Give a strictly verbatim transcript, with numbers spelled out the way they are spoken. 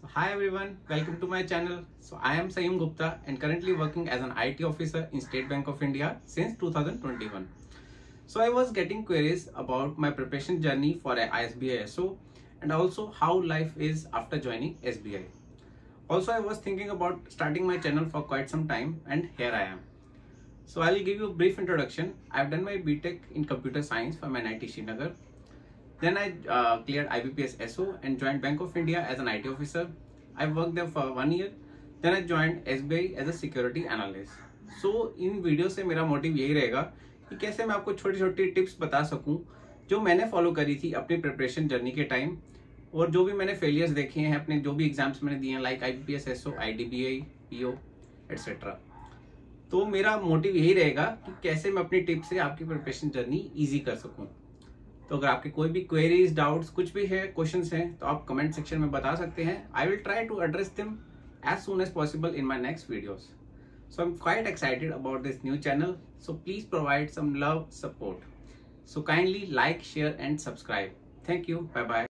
So hi everyone, welcome to my channel. So I am Sanyam Gupta and currently working as an I T officer in State Bank of India since two thousand twenty-one. So I was getting queries about my preparation journey for I B P S S O and also how life is after joining S B I. Also I was thinking about starting my channel for quite some time and here I am. So I will give you a brief introduction. I have done my B Tech in Computer Science from N I T Srinagar. Then I uh, cleared I B P S S O and joined Bank of India as an I T officer. I worked there for one year. Then I joined S B I as a security analyst. So in videos से मेरा motive यही रहेगा कि कैसे मैं आपको छोटी-छोटी tips बता सकूं जो मैंने follow करी थी अपनी preparation journey के time और जो भी मैंने failures देखे हैं अपने जो भी exams मैंने दिए हैं like I B P S S O, I D B I, P O, et cetera. तो मेरा motive यही रहेगा कि कैसे मैं अपनी tips से आपकी preparation journey easy कर सकूं. तो अगर आपके कोई भी क्वेरीज डाउट्स कुछ भी है क्वेश्चंस हैं तो आप कमेंट सेक्शन में बता सकते हैं. I will try to address them as soon as possible in my next videos. So I am quite excited about this new channel. So please provide some love support. So kindly like share and subscribe. Thank you. Bye bye.